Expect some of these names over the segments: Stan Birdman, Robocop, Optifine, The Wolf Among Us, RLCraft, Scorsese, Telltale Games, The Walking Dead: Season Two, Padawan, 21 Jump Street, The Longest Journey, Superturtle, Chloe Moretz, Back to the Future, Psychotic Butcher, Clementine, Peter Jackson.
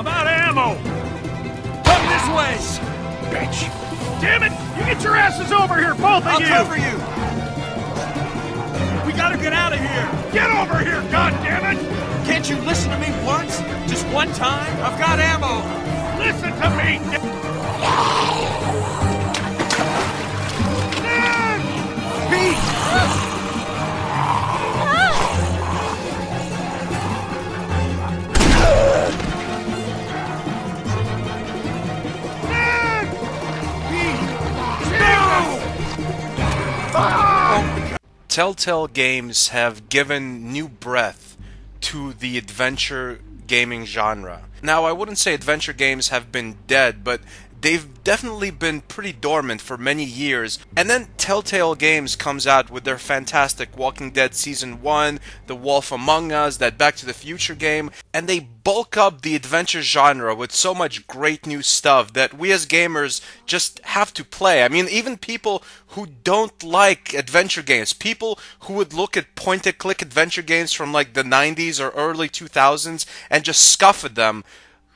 I'm out of ammo! Come this way! Bitch! Damn it! You get your asses over here, both of you! I'll cover you! We gotta get out of here! Get over here, goddammit! Can't you listen to me once? Just one time? I've got ammo! Listen to me! Pete! Telltale Games have given new breath to the adventure gaming genre. Now, I wouldn't say adventure games have been dead, but they've definitely been pretty dormant for many years. And then Telltale Games comes out with their fantastic Walking Dead Season 1, The Wolf Among Us, that Back to the Future game, and they bulk up the adventure genre with so much great new stuff that we as gamers just have to play. I mean, even people who don't like adventure games, people who would look at point-and-click adventure games from like the 90s or early 2000s and just scoff at them,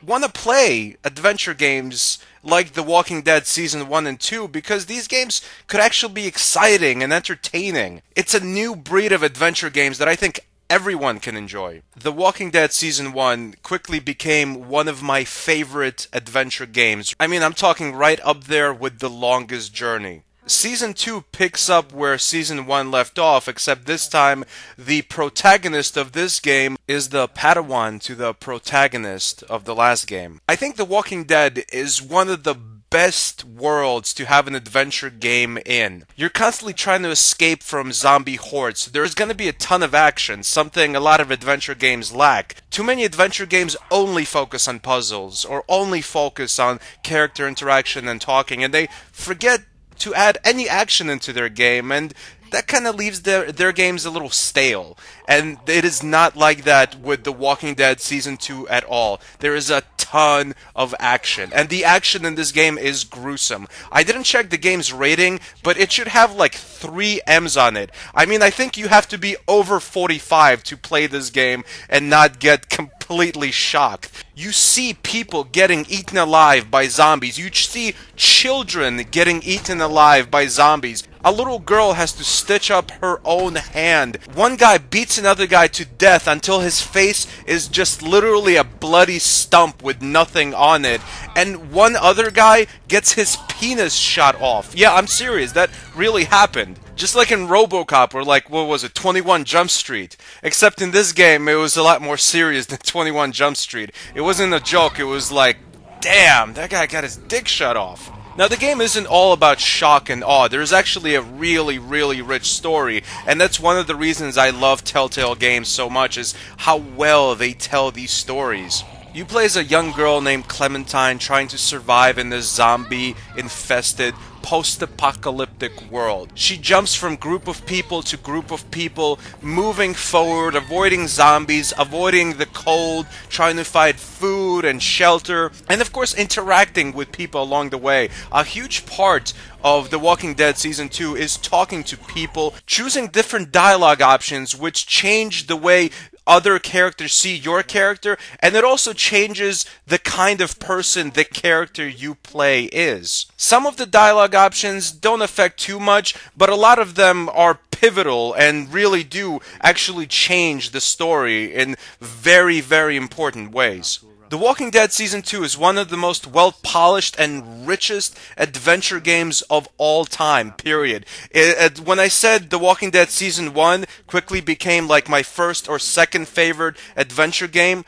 want to play adventure games like The Walking Dead Season 1 and 2 because these games could actually be exciting and entertaining. It's a new breed of adventure games that I think everyone can enjoy. The Walking Dead Season 1 quickly became one of my favorite adventure games. I mean, I'm talking right up there with The Longest Journey. Season 2 picks up where Season 1 left off, except this time the protagonist of this game is the Padawan to the protagonist of the last game. I think The Walking Dead is one of the best worlds to have an adventure game in. You're constantly trying to escape from zombie hordes. There's going to be a ton of action, something a lot of adventure games lack. Too many adventure games only focus on puzzles or only focus on character interaction and talking, and they forget to add any action into their game, and that kind of leaves their games a little stale. And it is not like that with The Walking Dead Season 2 at all. There is a ton of action, and the action in this game is gruesome. I didn't check the game's rating, but it should have like 3 M's on it. I mean, I think you have to be over 45 to play this game and not get completely shocked. You see people getting eaten alive by zombies. You see children getting eaten alive by zombies. A little girl has to stitch up her own hand. One guy beats another guy to death until his face is just literally a bloody stump with nothing on it. And one other guy gets his penis shot off. Yeah, I'm serious. That really happened. Just like in Robocop, or like, what was it, 21 Jump Street. Except in this game, it was a lot more serious than 21 Jump Street. It wasn't a joke, it was like, damn, that guy got his dick shut off. Now, the game isn't all about shock and awe. There's actually a really, really rich story, and that's one of the reasons I love Telltale Games so much, is how well they tell these stories. You play as a young girl named Clementine trying to survive in this zombie-infested post-apocalyptic world. She jumps from group of people to group of people, moving forward, avoiding zombies, avoiding the cold, trying to find food and shelter, and of course interacting with people along the way. A huge part of The Walking Dead Season 2 is talking to people, choosing different dialogue options which change the way other characters see your character, and it also changes the kind of person the character you play is. Some of the dialogue options don't affect too much, but a lot of them are pivotal and really do actually change the story in very, very important ways. The Walking Dead Season 2 is one of the most well-polished and richest adventure games of all time, period. When I said The Walking Dead Season 1 quickly became like my first or second favorite adventure game,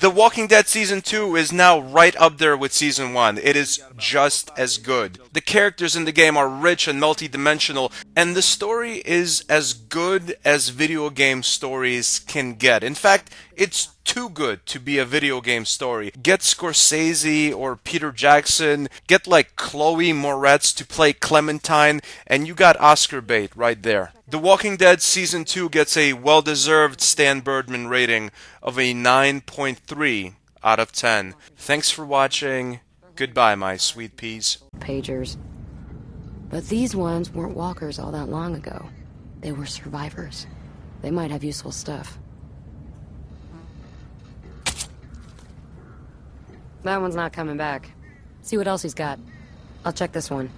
The Walking Dead Season 2 is now right up there with Season 1. It is just as good. The characters in the game are rich and multidimensional, and the story is as good as video game stories can get. In fact, it's too good to be a video game story. Get Scorsese or Peter Jackson, get like Chloe Moretz to play Clementine, and you got Oscar bait right there. The Walking Dead Season 2 gets a well-deserved Stan Birdman rating of a 9.3 out of 10. Thanks for watching. Goodbye, my sweet peas. Pagers. But these ones weren't walkers all that long ago. They were survivors. They might have useful stuff. That one's not coming back. See what else he's got. I'll check this one.